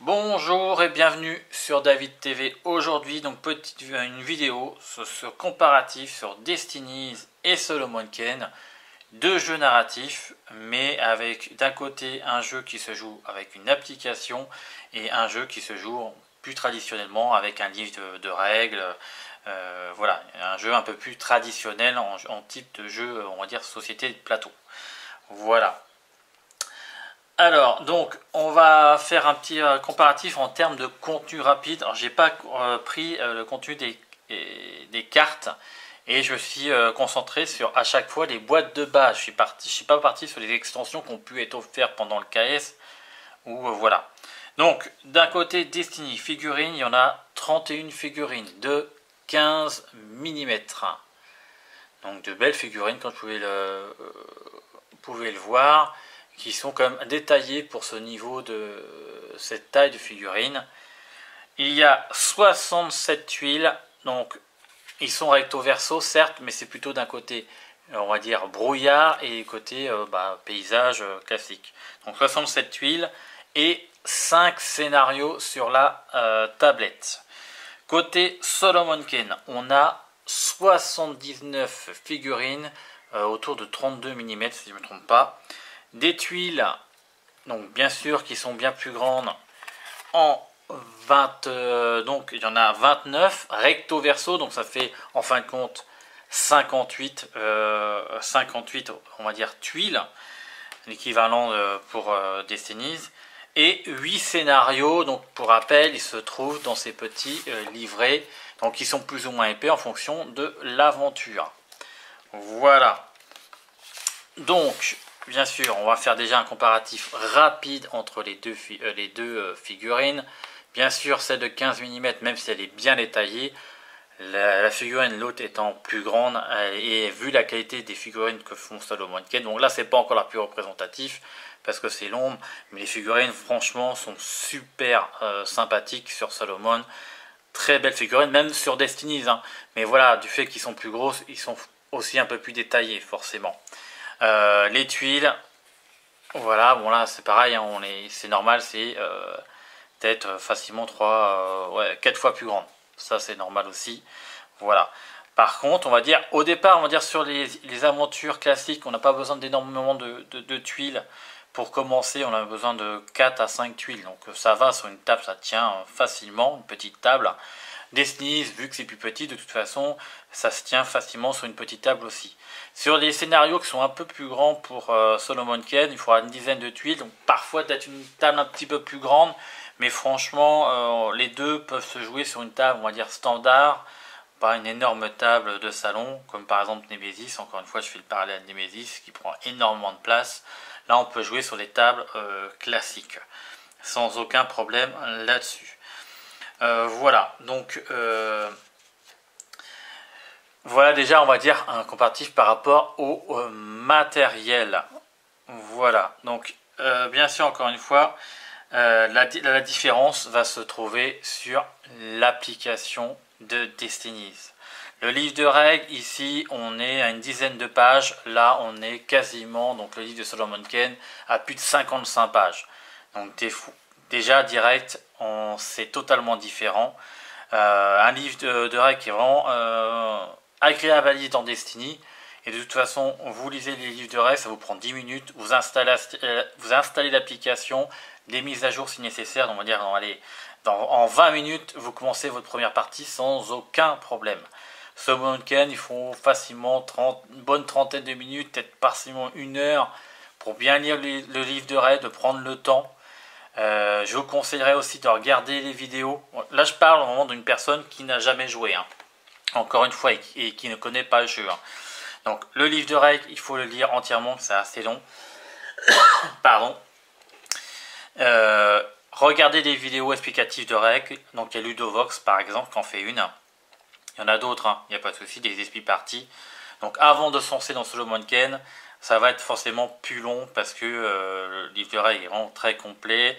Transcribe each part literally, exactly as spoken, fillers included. Bonjour et bienvenue sur David T V. Aujourd'hui, donc petite une vidéo sur ce comparatif sur Destinies et Solomon Kane, deux jeux narratifs, mais avec d'un côté un jeu qui se joue avec une application et un jeu qui se joue plus traditionnellement avec un livre de, de règles. Euh, voilà, un jeu un peu plus traditionnel en, en type de jeu, on va dire société de plateau. Voilà. Alors, donc, on va faire un petit euh, comparatif en termes de contenu rapide. Alors, j'ai pas euh, pris euh, le contenu des, et, des cartes et je suis euh, concentré sur à chaque fois les boîtes de base. Je suis parti, je suis pas parti sur les extensions qui ont pu être offertes pendant le K S ou euh, voilà. Donc, d'un côté, Destiny figurines, il y en a trente et une figurines de quinze millimètres. Donc, de belles figurines, comme vous pouvez le, euh, pouvez le voir, qui sont quand même détaillés pour ce niveau de cette taille de figurine. Il y a soixante-sept tuiles, donc ils sont recto verso certes, mais c'est plutôt d'un côté, on va dire, brouillard et côté euh, bah, paysage euh, classique. Donc soixante-sept tuiles et cinq scénarios sur la euh, tablette. Côté Solomon Kane, on a soixante-dix-neuf figurines euh, autour de trente-deux millimètres si je ne me trompe pas. Des tuiles, donc bien sûr, qui sont bien plus grandes, en vingt, euh, donc il y en a vingt-neuf, recto verso, donc ça fait en fin de compte cinquante-huit, euh, cinquante-huit on va dire tuiles, l'équivalent euh, pour euh, Destinies, et huit scénarios, donc pour rappel, ils se trouvent dans ces petits euh, livrets, donc ils sont plus ou moins épais en fonction de l'aventure. Voilà. Donc, bien sûr, on va faire déjà un comparatif rapide entre les deux, euh, les deux euh, figurines. Bien sûr, celle de quinze millimètres, même si elle est bien détaillée, la, la figurine, l'autre étant plus grande, euh, et vu la qualité des figurines que font Solomon Kane, donc là, c'est pas encore la plus représentative, parce que c'est l'ombre, mais les figurines, franchement, sont super euh, sympathiques sur Solomon. Très belles figurines, même sur Destinies, hein. Mais voilà, du fait qu'ils sont plus grosses, ils sont aussi un peu plus détaillés, forcément. Euh, les tuiles, voilà, bon là c'est pareil, hein, on est, c'est normal, c'est euh, peut-être facilement trois, euh, ouais, quatre fois plus grande, ça c'est normal aussi, voilà. Par contre, on va dire, au départ, on va dire sur les, les aventures classiques, on n'a pas besoin d'énormément de, de, de tuiles pour commencer, on a besoin de quatre à cinq tuiles, donc ça va sur une table, ça tient facilement, une petite table. Destinies, vu que c'est plus petit, de toute façon, ça se tient facilement sur une petite table aussi. Sur les scénarios qui sont un peu plus grands pour euh, Solomon Kane, il faudra une dizaine de tuiles, donc parfois peut-être une table un petit peu plus grande, mais franchement, euh, les deux peuvent se jouer sur une table, on va dire standard, pas une énorme table de salon, comme par exemple Nemesis, encore une fois je fais le parallèle à Nemesis, qui prend énormément de place. Là on peut jouer sur les tables euh, classiques, sans aucun problème là-dessus. Euh, voilà, donc euh, voilà déjà on va dire un comparatif par rapport au, au matériel. Voilà, donc euh, bien sûr encore une fois euh, la, la différence va se trouver sur l'application de Destinies. Le livre de règles, ici on est à une dizaine de pages, là on est quasiment, donc le livre de Solomon Kane à plus de cinquante-cinq pages, donc t'es fou. Déjà direct, c'est totalement différent. Euh, un livre de, de règles qui est vraiment euh, agréable à lire dans Destiny. Et de toute façon, vous lisez les livres de règles, ça vous prend dix minutes. Vous installez, vous installez l'application, des mises à jour si nécessaire. Donc on va dire, non, allez, dans, en vingt minutes, vous commencez votre première partie sans aucun problème. Ce week-end, il faut facilement trente, une bonne trentaine de minutes, peut-être facilement une heure, pour bien lire le, le livre de règles, de prendre le temps. Euh, je vous conseillerais aussi de regarder les vidéos. Là, je parle vraiment d'une personne qui n'a jamais joué, hein. Encore une fois, et qui, et qui ne connaît pas le jeu, hein. Donc, le livre de règles, il faut le lire entièrement, c'est assez long. Pardon. Euh, regardez des vidéos explicatives de règles. Donc, il y a Ludovox, par exemple, qui en fait une. Il y en a d'autres, hein. Il n'y a pas de souci, des esprits partis. Donc, avant de se lancer dans Solomon Kane, ça va être forcément plus long parce que euh, le livre de règles est vraiment très complet.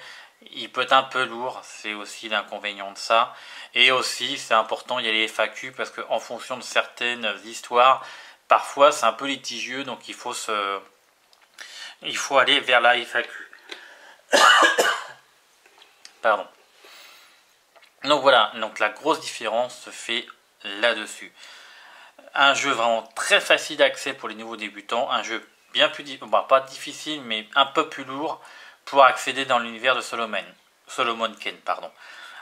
Il peut être un peu lourd, c'est aussi l'inconvénient de ça. Et aussi, c'est important, il y a les F A Q parce qu'en fonction de certaines histoires, parfois c'est un peu litigieux, donc il faut, se... il faut aller vers la F A Q. Pardon. Donc voilà, donc la grosse différence se fait là-dessus. Un jeu vraiment très facile d'accès pour les nouveaux débutants, un jeu bien plus, bah, pas difficile, mais un peu plus lourd pour accéder dans l'univers de Solomon, Solomon Kane, pardon.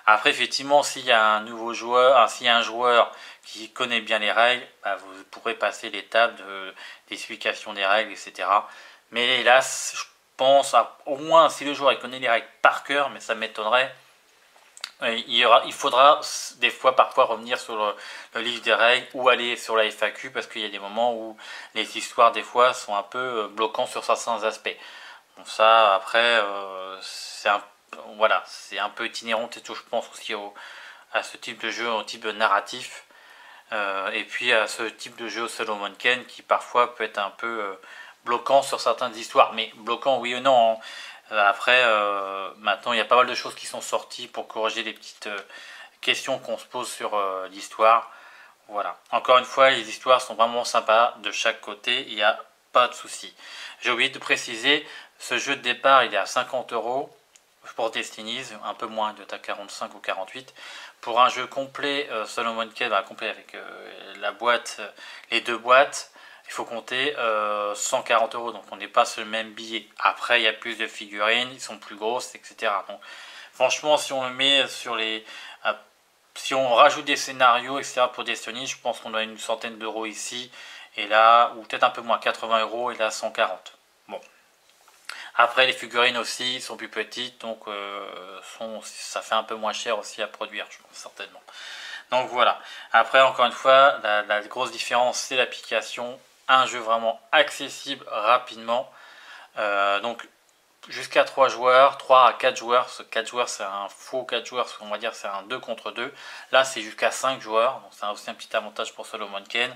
Après, effectivement, s'il y a un nouveau joueur, hein, s'il y a un joueur qui connaît bien les règles, bah, vous pourrez passer l'étape d'explication de, des règles, et cetera. Mais hélas, je pense, à, au moins si le joueur il connaît les règles par cœur, mais ça m'étonnerait, il, y aura, il faudra des fois, parfois, revenir sur le, le livre des règles ou aller sur la F A Q, parce qu'il y a des moments où les histoires, des fois, sont un peu bloquantes sur certains aspects. Bon, ça, après, euh, c'est un peu... Voilà, c'est un peu itinérant, et tout, je pense aussi au, à ce type de jeu, au type de narratif, euh, et puis à ce type de jeu au Solomon Kane qui parfois peut être un peu euh, bloquant sur certaines histoires, mais bloquant oui ou non. Hein. Après, euh, maintenant il y a pas mal de choses qui sont sorties pour corriger les petites euh, questions qu'on se pose sur euh, l'histoire. Voilà, encore une fois, les histoires sont vraiment sympas de chaque côté, il n'y a pas de souci. J'ai oublié de préciser, ce jeu de départ il est à cinquante euros. Pour Destinies, un peu moins, de ta quarante-cinq ou quarante-huit. Pour un jeu complet, euh, Solomon Kane, bah, complet avec euh, la boîte, euh, les deux boîtes, il faut compter euh, cent quarante euros. Donc on n'est pas sur le même billet. Après, il y a plus de figurines, ils sont plus grosses, et cetera. Donc, franchement, si on le met sur les, euh, si on rajoute des scénarios, et cetera. Pour Destinies, je pense qu'on a une centaine d'euros ici et là, ou peut-être un peu moins, quatre-vingts euros et là cent quarante. Bon. Après, les figurines aussi sont plus petites, donc euh, sont, ça fait un peu moins cher aussi à produire, je pense, certainement. Donc voilà. Après, encore une fois, la, la grosse différence, c'est l'application. Un jeu vraiment accessible rapidement. Euh, donc, jusqu'à trois joueurs, trois à quatre joueurs. Ce quatre joueurs, c'est un faux quatre joueurs, on va dire c'est un deux contre deux. Là, c'est jusqu'à cinq joueurs. Donc, c'est aussi un petit avantage pour Solomon Kane.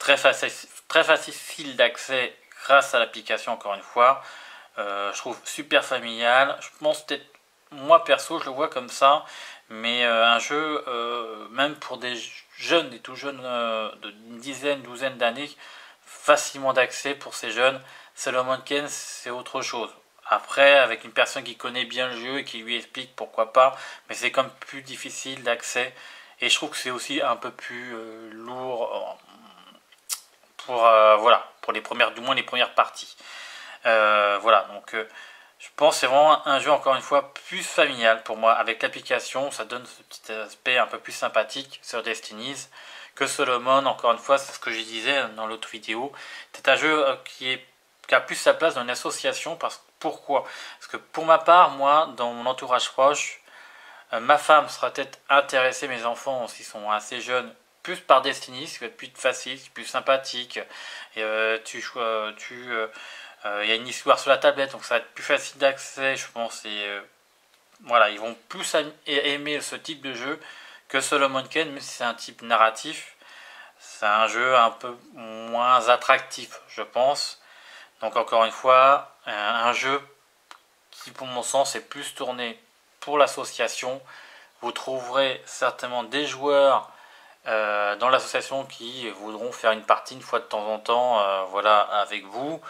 Très facile, très facile d'accès grâce à l'application, encore une fois. Euh, je trouve super familial. Je pense peut-être, moi perso je le vois comme ça, mais euh, un jeu euh, même pour des jeunes, des tout jeunes euh, d'une dizaine, douzaine d'années, facilement d'accès pour ces jeunes. Solomon Kane, c'est autre chose. Après, avec une personne qui connaît bien le jeu et qui lui explique, pourquoi pas, mais c'est comme plus difficile d'accès, et je trouve que c'est aussi un peu plus euh, lourd pour euh, voilà, pour les premières, du moins les premières parties. Euh, voilà, donc euh, je pense que c'est vraiment un jeu, encore une fois, plus familial pour moi. Avec l'application, ça donne ce petit aspect un peu plus sympathique sur Destinies que Solomon. Encore une fois, c'est ce que je disais dans l'autre vidéo, c'est un jeu qui, est, qui a plus sa place dans une association. Parce, pourquoi? Parce que pour ma part, moi, dans mon entourage proche, euh, ma femme sera peut-être intéressée, mes enfants, s'ils sont assez jeunes, plus par Destinies, qui va être plus facile, plus sympathique. Et, euh, tu... Euh, tu euh, Il euh, y a une histoire sur la tablette, donc ça va être plus facile d'accès, je pense. Et euh, voilà, ils vont plus aimer ce type de jeu que Solomon Kane, même si c'est un type narratif. C'est un jeu un peu moins attractif, je pense. Donc encore une fois, un, un jeu qui, pour mon sens, est plus tourné pour l'association. Vous trouverez certainement des joueurs euh, dans l'association qui voudront faire une partie une fois de temps en temps, euh, voilà, avec vous.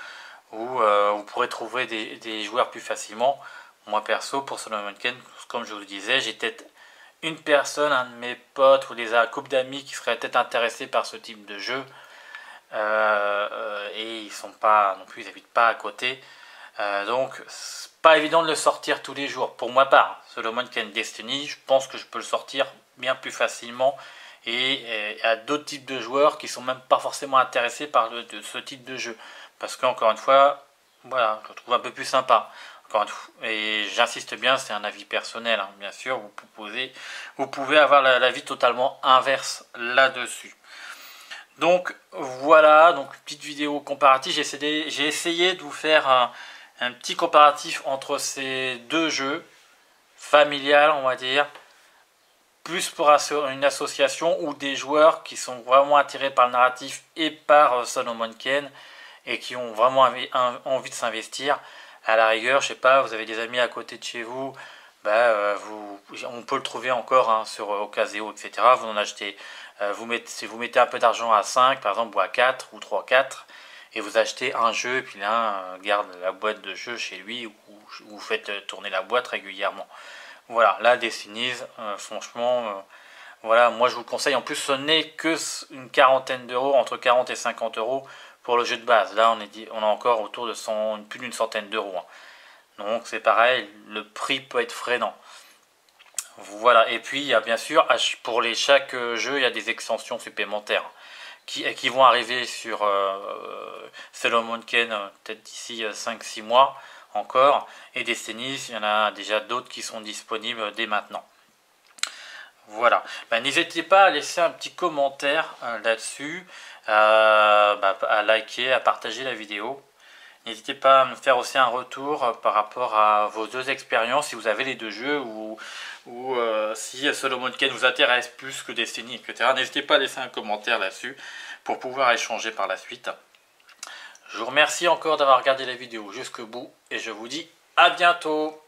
Où euh, vous pourrez trouver des, des joueurs plus facilement. Moi perso, pour Solomon Kane, comme je vous le disais, j'ai peut-être une personne, un de mes potes ou des couples d'amis qui seraient peut-être intéressés par ce type de jeu. Euh, et ils sont pas non plus, ils habitent pas à côté. Euh, donc c'est pas évident de le sortir tous les jours. Pour ma part, Solomon Kane Destiny, je pense que je peux le sortir bien plus facilement. Et, et à d'autres types de joueurs qui sont même pas forcément intéressés par le, de, ce type de jeu. Parce qu'encore une fois, voilà, je le trouve un peu plus sympa. Encore une fois, et j'insiste bien, c'est un avis personnel, hein, bien sûr. Vous proposez, vous pouvez avoir l'avis totalement inverse là-dessus. Donc voilà, donc petite vidéo comparative. J'ai essayé, j'ai essayé de vous faire un, un petit comparatif entre ces deux jeux familial, on va dire, plus pour une association ou des joueurs qui sont vraiment attirés par le narratif et par Solomon Kane, et qui ont vraiment envie de s'investir. À la rigueur, je sais pas, vous avez des amis à côté de chez vous, bah, euh, vous on peut le trouver encore, hein, sur Ocaséo, et cetera. Vous en achetez, euh, vous mettez, si vous mettez un peu d'argent à cinq, par exemple, ou à quatre, ou trois, quatre, et vous achetez un jeu, et puis l'un garde la boîte de jeu chez lui, ou vous faites tourner la boîte régulièrement. Voilà, là, Destinies, euh, franchement, euh, voilà, moi je vous conseille. En plus, ce n'est que une quarantaine d'euros, entre quarante et cinquante euros pour le jeu de base. Là, on est, on est encore autour de cent, plus d'une centaine d'euros. Hein. Donc, c'est pareil, le prix peut être freinant. Voilà, et puis, il y a bien sûr, pour les, chaque jeu, il y a des extensions supplémentaires qui, qui vont arriver sur euh, Solomon Kane, peut-être d'ici cinq six mois. Encore, et Destinies, il y en a déjà d'autres qui sont disponibles dès maintenant. Voilà, ben, n'hésitez pas à laisser un petit commentaire euh, là-dessus, euh, bah, à liker, à partager la vidéo. N'hésitez pas à me faire aussi un retour euh, par rapport à vos deux expériences, si vous avez les deux jeux, ou, ou euh, si Solomon Kane vous intéresse plus que Destiny, et cetera. N'hésitez pas à laisser un commentaire là-dessus pour pouvoir échanger par la suite. Je vous remercie encore d'avoir regardé la vidéo jusqu'au bout et je vous dis à bientôt.